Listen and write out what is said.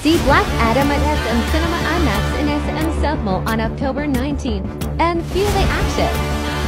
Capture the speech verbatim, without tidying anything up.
See Black Adam at S M Cinema IMAX in S M Southmall on October nineteenth and feel the action.